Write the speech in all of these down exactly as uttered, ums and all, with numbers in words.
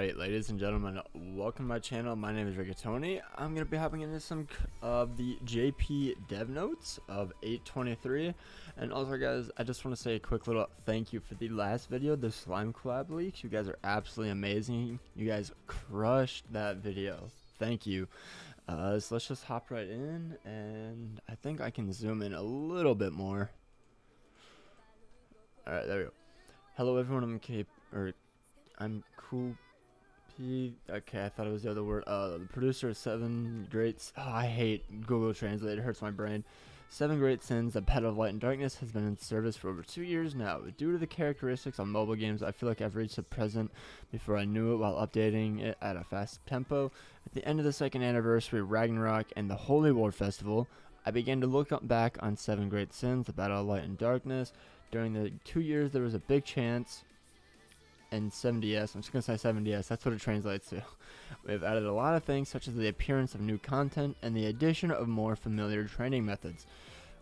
Alright, ladies and gentlemen, welcome to my channel. My name is RiggaTony. I'm going to be hopping into some of the J P dev notes of eight twenty-three. And also, guys, I just want to say a quick little thank you for the last video, the slime collab leaks. You guys are absolutely amazing. You guys crushed that video. Thank you. Uh, so let's just hop right in, and I think I can zoom in a little bit more. Alright, there we go. Hello, everyone. I'm K... or... I'm cool. P okay, I thought it was the other word. Uh, the producer of Seven Great. Oh, I hate Google Translate. It hurts my brain. Seven Great Sins, The Battle of Light and Darkness, has been in service for over two years now. Due to the characteristics on mobile games, I feel like I've reached the present before I knew it while updating it at a fast tempo. At the end of the second anniversary, Ragnarok, and the Holy War Festival, I began to look up back on Seven Great Sins, The Battle of Light and Darkness. During the two years, there was a big chance. And seven D S, I'm just going to say seven D S, that's what it translates to. We've added a lot of things, such as the appearance of new content and the addition of more familiar training methods.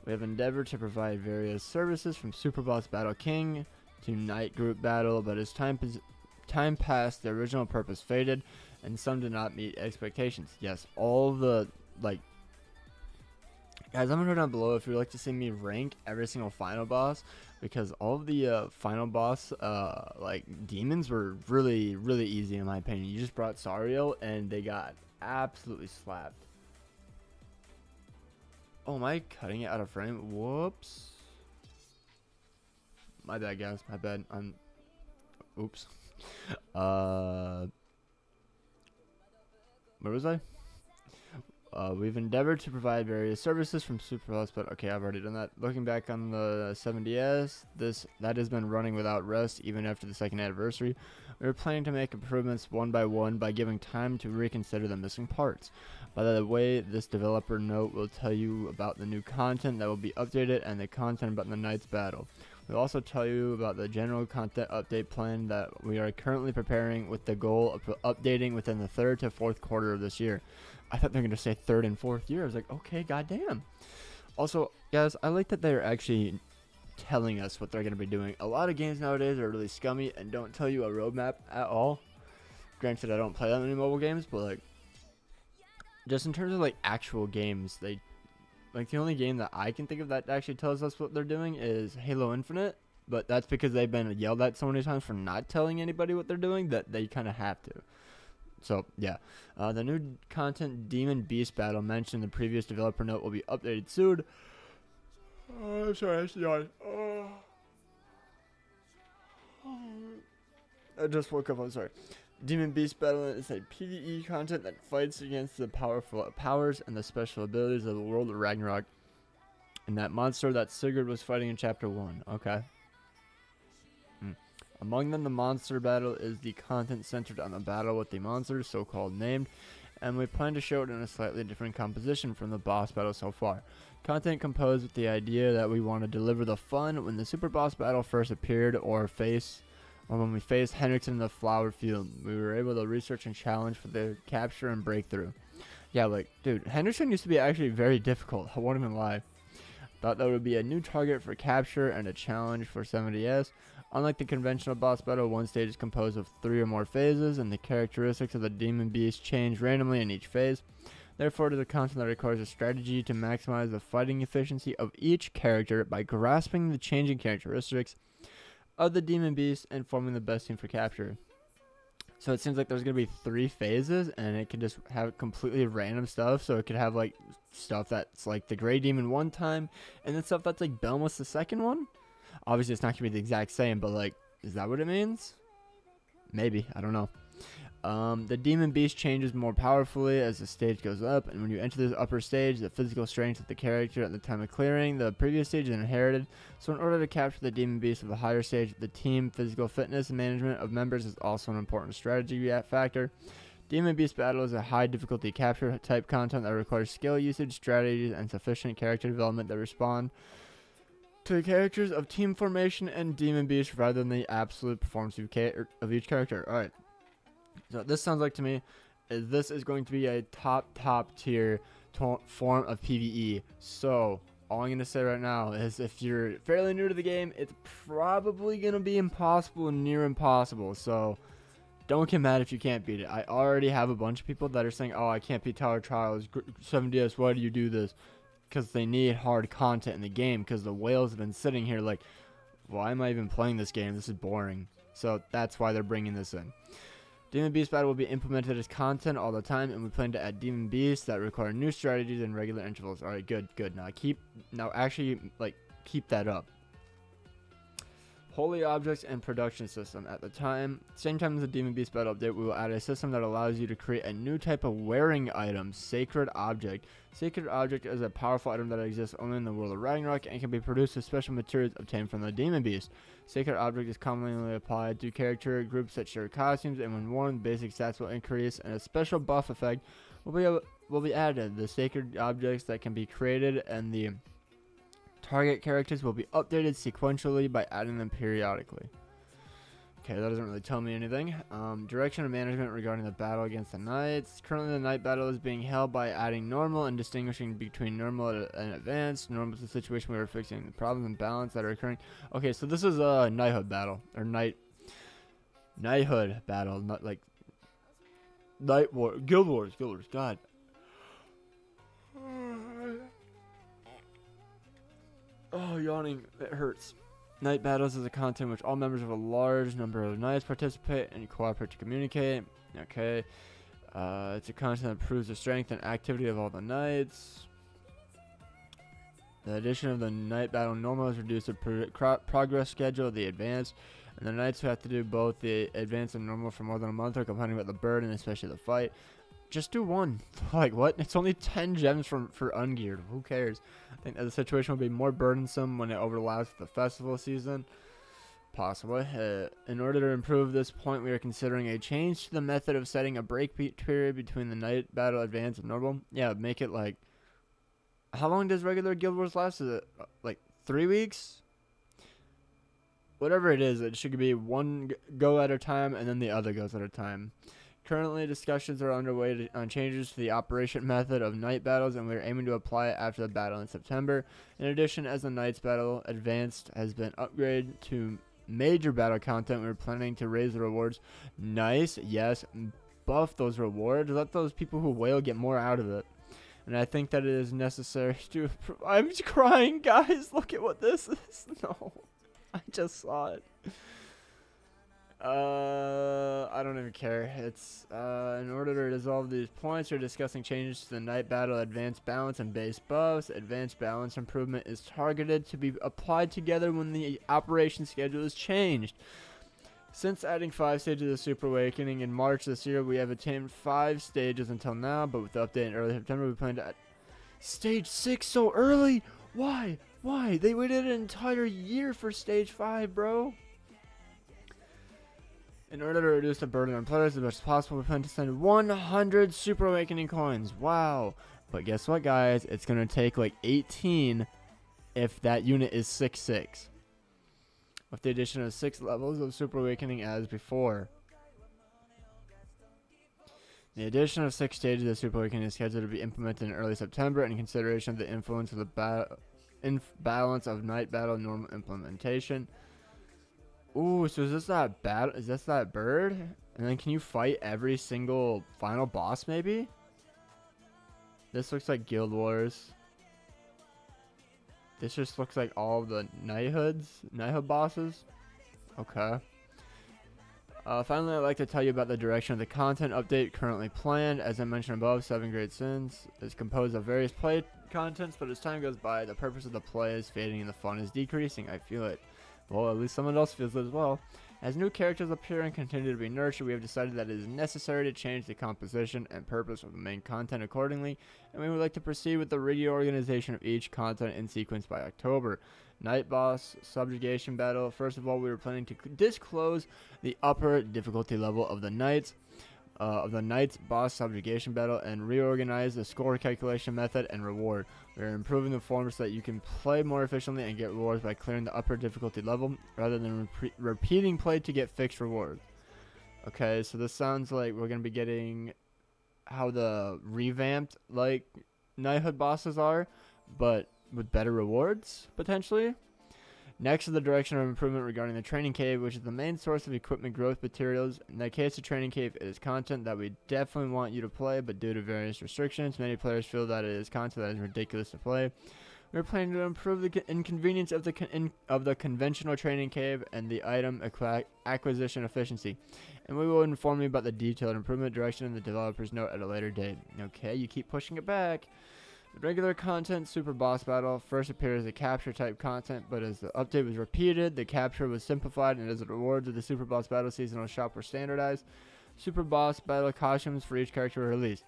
We have endeavored to provide various services from Superboss Battle King to Night Group Battle, but as time, time passed, the original purpose faded, and some did not meet expectations. Yes, all the, like, guys, I'm going to go down below if you'd like to see me rank every single final boss, because all of the uh, final boss uh, like demons were really, really easy in my opinion. You just brought Sariel and they got absolutely slapped. Oh, am I cutting it out of frame? Whoops. My bad, guys. My bad. I'm. Oops. Uh. Where was I? Uh, we've endeavored to provide various services from Superboss, but okay, I've already done that. Looking back on the seven D S, this that has been running without rest even after the second anniversary. We were planning to make improvements one by one by giving time to reconsider the missing parts. By the way, this developer note will tell you about the new content that will be updated and the content about the Night's Battle. We'll also tell you about the general content update plan that we are currently preparing with the goal of updating within the third to fourth quarter of this year. I thought they were going to say third and fourth year. I was like, okay, goddamn. Also, guys, I like that they're actually telling us what they're going to be doing. A lot of games nowadays are really scummy and don't tell you a roadmap at all. Granted, I don't play that many mobile games, but, like, just in terms of, like, actual games, they, like, the only game that I can think of that actually tells us what they're doing is Halo Infinite, but that's because they've been yelled at so many times for not telling anybody what they're doing that they kind of have to. So, yeah, uh, the new content Demon Beast Battle mentioned in the previous developer note will be updated soon. Oh, I'm sorry, I just yawned. Oh. I just woke up, I'm sorry. Demon Beast Battle is a P V E content that fights against the powerful powers and the special abilities of the world of Ragnarok and that monster that Sigurd was fighting in Chapter one. Okay. Among them, the monster battle is the content centered on the battle with the monsters, so-called named, and we plan to show it in a slightly different composition from the boss battle so far. Content composed with the idea that we want to deliver the fun when the super boss battle first appeared, or face, or when we faced Hendrickson in the flower field. We were able to research and challenge for the capture and breakthrough. Yeah, like, dude, Hendrickson used to be actually very difficult, I won't even lie. Thought that would be a new target for capture and a challenge for seven D S. Unlike the conventional boss battle, one stage is composed of three or more phases, and the characteristics of the demon beast change randomly in each phase. Therefore, it is a concept that requires a strategy to maximize the fighting efficiency of each character by grasping the changing characteristics of the demon beast and forming the best team for capture. So it seems like there's going to be three phases, and it can just have completely random stuff. So it could have, like, stuff that's, like, the Grey Demon one time, and then stuff that's, like, Belmoth the second one? Obviously, it's not going to be the exact same, but, like, is that what it means? Maybe. I don't know. Um, the Demon Beast changes more powerfully as the stage goes up, and when you enter this upper stage, the physical strength of the character at the time of clearing the previous stage is inherited. So in order to capture the Demon Beast of the higher stage, the team physical fitness and management of members is also an important strategy factor. Demon Beast Battle is a high difficulty capture type content that requires skill usage, strategies, and sufficient character development that respond to the characters of team formation and Demon Beast rather than the absolute performance of each character. Alright, so what this sounds like to me is this is going to be a top, top tier form of P V E. So all I'm going to say right now is if you're fairly new to the game, it's probably going to be impossible, near impossible. So Don't get mad if you can't beat it. I already have a bunch of people that are saying, oh, I can't beat Tower Trials, seven D S, why do you do this? Because they need hard content in the game, because the whales have been sitting here like, why am I even playing this game? This is boring. So that's why they're bringing this in. Demon Beast Battle will be implemented as content all the time, and we plan to add Demon Beasts that require new strategies in regular intervals. Alright, good, good. Now keep, now actually, like, keep that up. Holy Objects and Production System. At the time, same time as the Demon Beast Battle update, we will add a system that allows you to create a new type of wearing item, Sacred Object. Sacred Object is a powerful item that exists only in the world of Ragnarok and can be produced with special materials obtained from the Demon Beast. Sacred Object is commonly applied to character groups that share costumes, and when worn, basic stats will increase, and a special buff effect will be, able, will be added. The Sacred Objects that can be created and the target characters will be updated sequentially by adding them periodically. Okay, that doesn't really tell me anything. Um, direction and management regarding the battle against the knights. Currently, the night battle is being held by adding normal and distinguishing between normal and advanced. Normal is the situation where we're fixing the problems and balance that are occurring. Okay, so this is a knighthood battle, or knight, knighthood battle, not like knight war, guild wars, guild wars. God. Oh, yawning. It hurts. Night battles is a content in which all members of a large number of knights participate and cooperate to communicate. Okay. Uh, it's a content that proves the strength and activity of all the knights. The addition of the night battle normal has reduced the pro progress schedule of the advanced. And the knights who have to do both the advanced and normal for more than a month are complaining about the burden, especially the fight. Just do one. Like, what? It's only ten gems from, for ungeared. Who cares? I think that the situation will be more burdensome when it overlaps with the festival season. Possibly. Uh, in order to improve this point, we are considering a change to the method of setting a break period between the night battle, advance, and normal. Yeah, make it like... How long does regular Guild Wars last? Is it like three weeks? Whatever it is, it should be one go at a time and then the other goes at a time. Currently, discussions are underway to, on changes to the operation method of night battles, and we are aiming to apply it after the battle in September. In addition, as the night's battle advanced has been upgraded to major battle content, we are planning to raise the rewards. Nice, yes, buff those rewards. Let those people who wail get more out of it. And I think that it is necessary to... I'm crying, guys. Look at what this is. No, I just saw it. Uh, I don't even care. It's, uh, in order to resolve these points, we're discussing changes to the night battle, advanced balance, and base buffs. Advanced balance improvement is targeted to be applied together when the operation schedule is changed. Since adding five stages of the Super Awakening in March this year, we have attained five stages until now, but with the update in early September, we plan to add stage six so early! Why? Why? They waited an entire year for stage five, bro! In order to reduce the burden on players as much as possible, we plan to send one hundred Super Awakening coins. Wow. But guess what, guys? It's going to take like eighteen if that unit is six six. With the addition of six levels of Super Awakening as before. The addition of six stages of Super Awakening is scheduled to be implemented in early September in consideration of the influence of the ba inf balance of night battle normal implementation. Ooh, so is this that battle? Is this that bird? And then can you fight every single final boss, maybe? This looks like Guild Wars. This just looks like all the knighthoods, knighthood bosses. Okay. Uh, finally, I'd like to tell you about the direction of the content update currently planned. As I mentioned above, Seven Great Sins is composed of various play contents, but as time goes by, the purpose of the play is fading and the fun is decreasing. I feel it. Well, at least someone else feels it as well. As new characters appear and continue to be nurtured, we have decided that it is necessary to change the composition and purpose of the main content accordingly, and we would like to proceed with the reorganization of each content in sequence by October. Night Boss, Subjugation Battle. First of all, we were planning to disclose the upper difficulty level of the Knights, uh, of the Knights Boss Subjugation Battle, and reorganize the score calculation method and reward. We are improving the form so that you can play more efficiently and get rewards by clearing the upper difficulty level rather than re repeating play to get fixed rewards. Okay, so this sounds like we're going to be getting how the revamped, like, knighthood bosses are, but with better rewards, potentially. Next is the direction of improvement regarding the training cave, which is the main source of equipment growth materials. In the case of training cave, it is content that we definitely want you to play, but due to various restrictions, many players feel that it is content that is ridiculous to play. We're planning to improve the inconvenience of the con in of the conventional training cave and the item acqu acquisition efficiency, and we will inform you about the detailed improvement direction in the developer's note at a later date. Okay, you keep pushing it back. The regular content super boss battle first appeared as a capture type content, but as the update was repeated, the capture was simplified, and as the rewards of the super boss battle seasonal shop were standardized, super boss battle costumes for each character were released.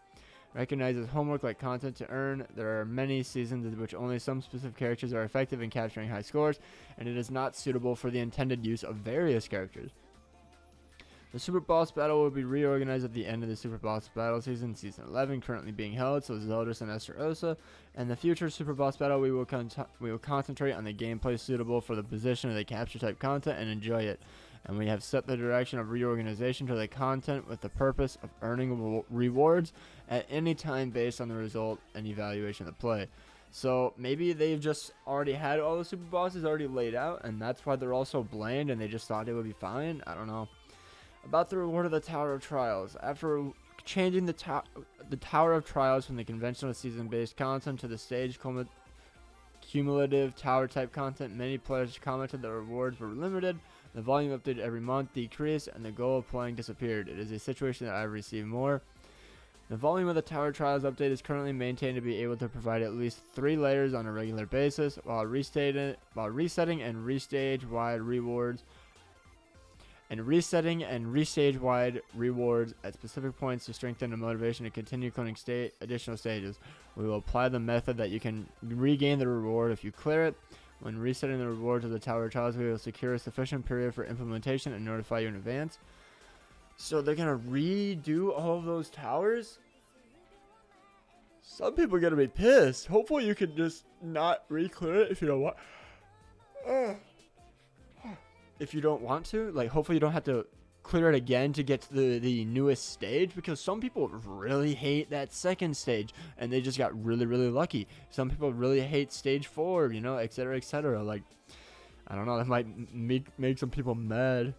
Recognizes homework like content to earn. There are many seasons in which only some specific characters are effective in capturing high scores, and it is not suitable for the intended use of various characters. The Super Boss Battle will be reorganized at the end of the Super Boss Battle season, Season eleven, currently being held, so Zeldris and Esther Osa. And the future Super Boss Battle, we will, con we will concentrate on the gameplay suitable for the position of the capture type content and enjoy it. And we have set the direction of reorganization to the content with the purpose of earning rewards at any time based on the result and evaluation of the play. So maybe they've just already had all the super bosses already laid out, and that's why they're all so bland and they just thought it would be fine. I don't know. About the reward of the Tower of Trials. After changing the, to the Tower of Trials from the conventional season-based content to the stage cumulative tower-type content, many players commented that rewards were limited. The volume updated every month decreased, and the goal of playing disappeared. It is a situation that I receive more. The volume of the Tower Trials update is currently maintained to be able to provide at least three layers on a regular basis, while, while resetting and restage-wide rewards, and resetting and restage-wide rewards at specific points to strengthen the motivation to continue clearing state additional stages. We will apply the method that you can regain the reward if you clear it. When resetting the rewards of the Tower Trials, we will secure a sufficient period for implementation and notify you in advance. So they're going to redo all of those towers? Some people are going to be pissed. Hopefully you can just not re-clear it if you don't want. Uh, if you don't want to. Like, hopefully you don't have to clear it again to get to the, the newest stage, because some people really hate that second stage and they just got really really lucky. Some people really hate stage four, you know, etc, etc. Like, I don't know, that might make, make some people mad.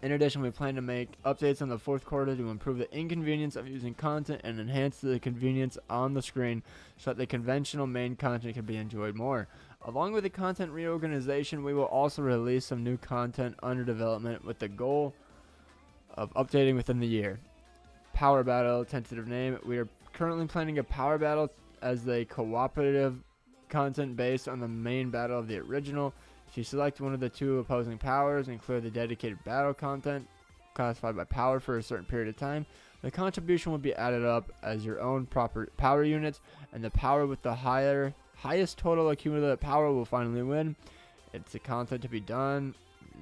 In addition, we plan to make updates in the fourth quarter to improve the inconvenience of using content and enhance the convenience on the screen so that the conventional main content can be enjoyed more. Along with the content reorganization, we will also release some new content under development with the goal of updating within the year. Power Battle, tentative name. We are currently planning a Power Battle as a cooperative content based on the main battle of the original. If you select one of the two opposing powers and clear the dedicated battle content classified by power for a certain period of time, the contribution will be added up as your own proper power units, and the power with the higher highest total accumulated power will finally win. It's a content to be done.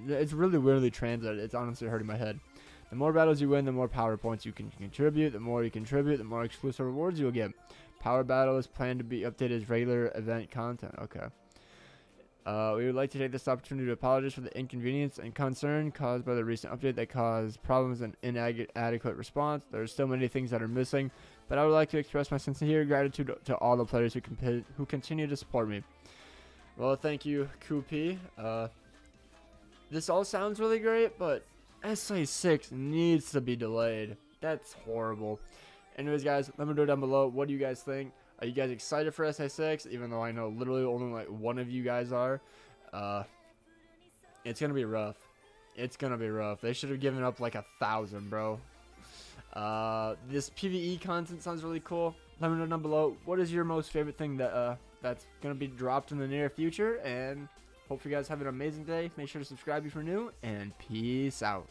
It's really weirdly translated. It's honestly hurting my head. The more battles you win, the more power points you can contribute. The more you contribute, the more exclusive rewards you'll get. Power Battle is planned to be updated as regular event content. Okay. Uh, we would like to take this opportunity to apologize for the inconvenience and concern caused by the recent update that caused problems and inadequate response. There are still many things that are missing, but I would like to express my sincere gratitude to all the players who, who continue to support me. Well, thank you, Koopy. Uh This all sounds really great, but S A six needs to be delayed. That's horrible. Anyways, guys, let me know down below. What do you guys think? Are you guys excited for S A six? Even though I know literally only like one of you guys are. Uh, it's going to be rough. It's going to be rough. They should have given up like a thousand, bro. Uh, this P V E content sounds really cool. Let me know down below. What is your most favorite thing that uh, that's going to be dropped in the near future? And hope you guys have an amazing day. Make sure to subscribe if you're new. And peace out.